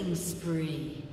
Killing spree.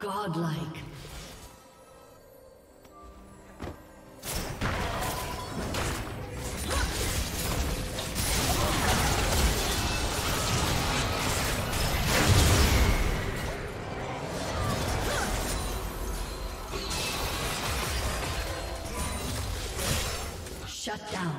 Godlike. Shut down.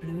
Blue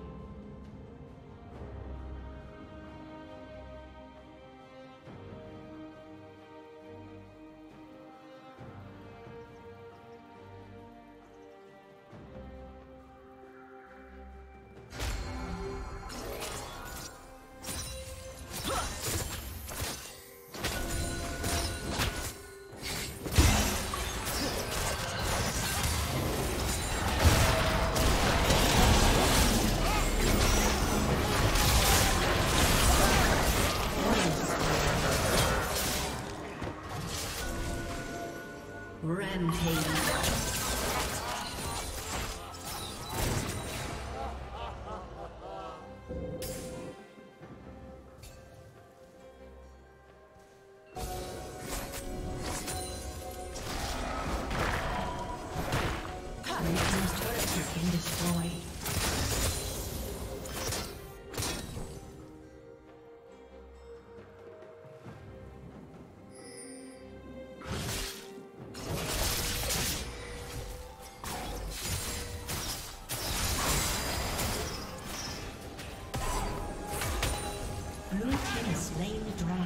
slain the dragon.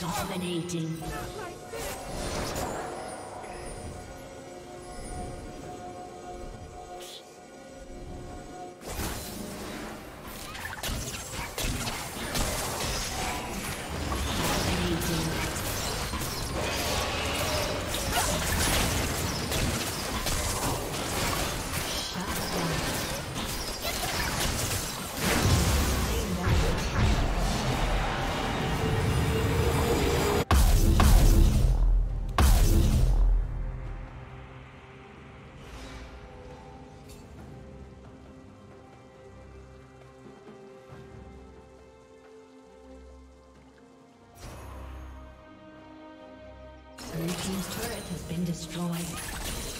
Dominating. Blue team's turret has been destroyed.